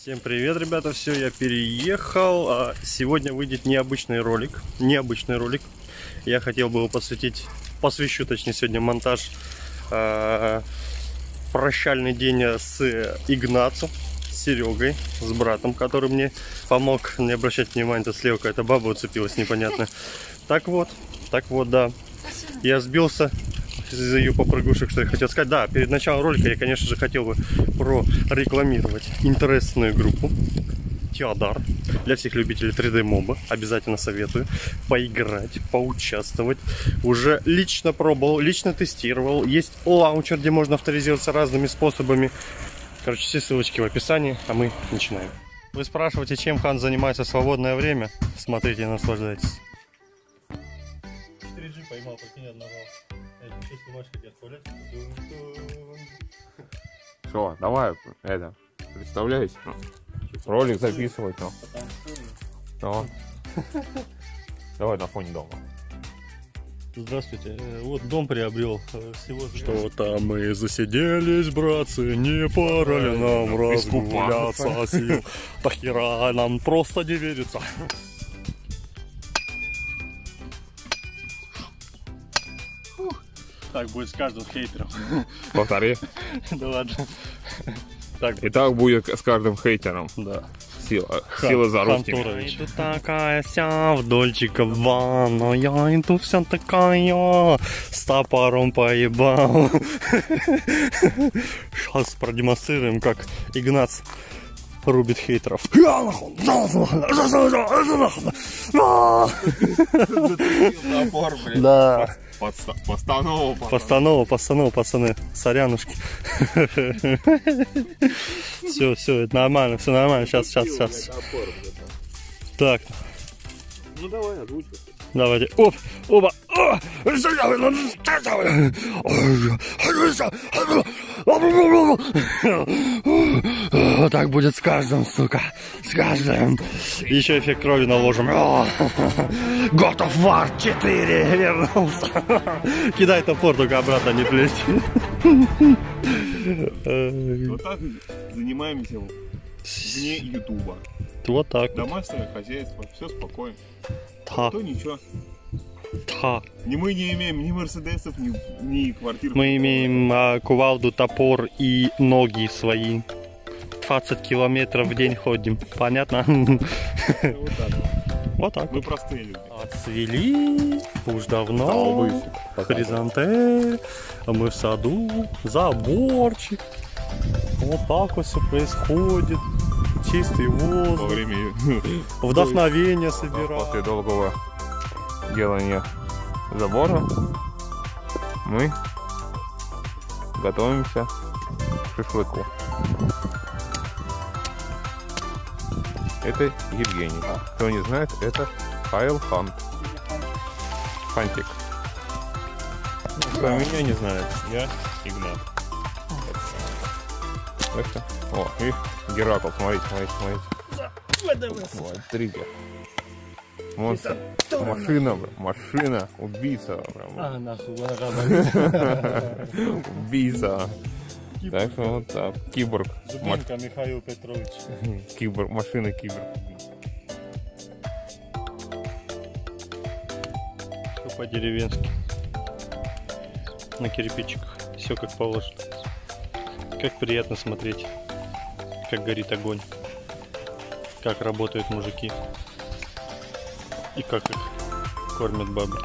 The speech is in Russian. Всем привет, ребята, все, я переехал. Сегодня выйдет необычный ролик. Я хотел бы его посвящу, точнее, сегодня монтаж прощальный день с Игнатом, с Серегой, с братом, который мне помог. Не обращать внимания, это слева какая-то баба уцепилась, непонятно. Так вот, да, я сбился из-за ее попрыгушек, что я хотел сказать. Да, перед началом ролика я, конечно же, хотел бы прорекламировать интересную группу Теодар. Для всех любителей 3D-моба обязательно советую поиграть, поучаствовать. Уже лично пробовал, лично тестировал. Есть лаунчер, где можно авторизироваться разными способами. Короче, все ссылочки в описании, а мы начинаем. Вы спрашиваете, чем Хан занимается в свободное время? Смотрите и наслаждайтесь. 4G поймал, пока ни одного. Все, давай это представляюсь. Ролик записывать. Но. Давай на фоне дома. Здравствуйте. Вот дом приобрел. Что там мы засиделись, братцы, не пора ли нам разгуляться? Сил? Да хера нам просто не верится. Так будет с каждым хейтером. Повтори. Да ладно. Так. И так будет с каждым хейтером. Да. Сила за русским. Я иду такая вся вдоль Чикабана, но я иду вся такая с топором поебал. Сейчас продемонстрируем, как Игнат рубит хейтеров. Да. Постанова, пацаны, сорянушки. Все, это нормально, все нормально. Сейчас. Так. Ну давай, озвучь. Давайте. Оп! Оба! Так будет с каждым, сука. С каждым. Еще эффект крови наложим. God of War 4 вернулся. Кидай топор, только обратно не плечи. Вот так занимаемся вне ютуба. Вот так. Домашнее хозяйство, все спокойно. А то ничего. Ни мы не имеем ни мерседесов, ни квартир. Мы имеем кувалду, топор и ноги свои. 20 километров в день ходим. Понятно? Вот так. Мы простые люди. Отцвели уж давно. Хризантемы. Мы в саду. Заборчик. Вот так вот все происходит. Чистый воздух, вдохновение собираю. После долгого делания забора мы готовимся к шашлыку. Это Евгений. Кто не знает, это Хайл Хант. Хантик. Кто меня не знает, я Игнат. О, и Геракл, смотрите. Вот, триггер. Монстр. Машина, бля, машина. Убийца, прям. А, нахуй, убийца. Так что вот так. Киборг. Зубинка Михаил Петрович. Киборг, машина киборг. По-деревенски. На кирпичиках. Все как положено. Как приятно смотреть, как горит огонь, как работают мужики и как их кормят бабы.